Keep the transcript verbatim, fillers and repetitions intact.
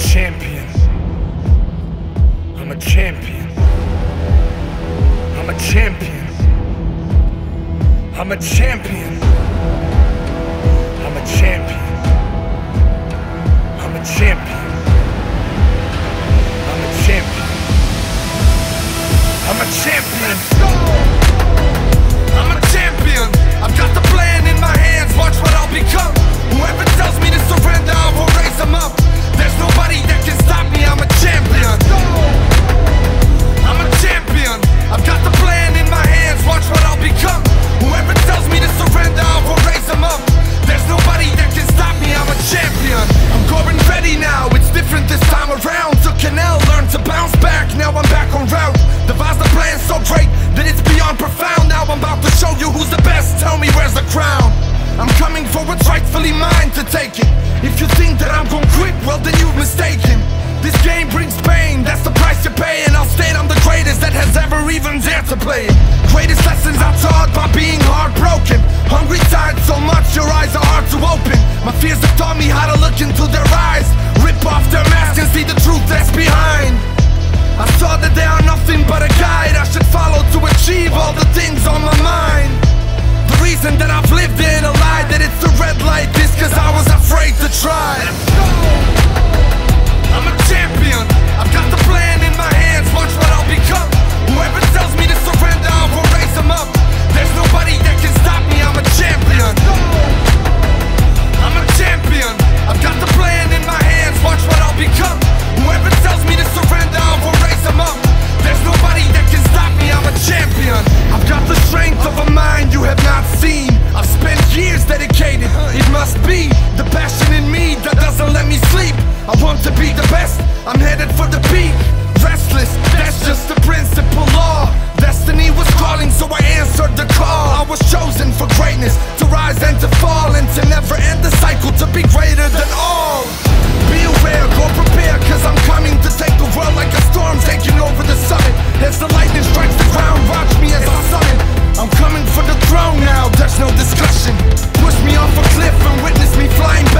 champion. I'm a champion. I'm a champion. I'm a champion. I'm a champion. I'm a champion. I'm a champion. I'm a champion. I'm a champion. I've got the plan in my hands. Watch what I'll become. Whoever tells me to surrender, I will raise them up. There's nobody that can stop me. I'm a champion. I'm a champion. I've got the plan in my hands. Watch what I'll become. Whoever tells me to surrender, I will raise them up. There's nobody that can stop me. I'm a champion. I'm going ready now. It's different this time around. Took an L, learned to bounce back. Now I'm back on route. Devised a plan so great that it's beyond profound. Now I'm about to show you who's the best. Tell me where's the crown. I'm coming for what's rightfully mine to take it. If you think that I'm gon' quit, well then you've mistaken. This game brings pain, that's the price you're paying. I'll state I'm the greatest that has ever even dared to play it. Greatest lessons I taught by being heartbroken. Hungry tired so much your eyes are hard to open. My fears have taught me how to look into their eyes. Rip off their mask and see the truth that's behind. I saw that they are nothing but a guide I should follow to achieve all the things on my mind. The reason that I've lived in a lie, that it's the red light, is cause I was afraid to try. I'm a champion. I've got the plan in my hands. Watch what I'll become. Whoever tells me to surrender, I will raise them up. There's nobody that can stop me. I'm a champion. I'm a champion. I've got the plan in my hands. Watch what I'll become. Whoever tells me to surrender, I will raise them up. There's nobody that can stop me. I'm a champion. I've got the strength of a mind you have not seen. I've spent years dedicated. It must be the passion in me that doesn't let me sleep. I want to be the best, I'm headed for the peak. Restless, that's just the principle law. Destiny was calling, so I answered the call. I was chosen for greatness, to rise and to fall, and to never end the cycle, to be greater than all. Be aware, go prepare, cause I'm coming to take the world like a storm, taking over the summit. As the lightning strikes the ground, watch me as I summon. I'm coming for the throne now, there's no discussion. Push me off a cliff and witness me flying back.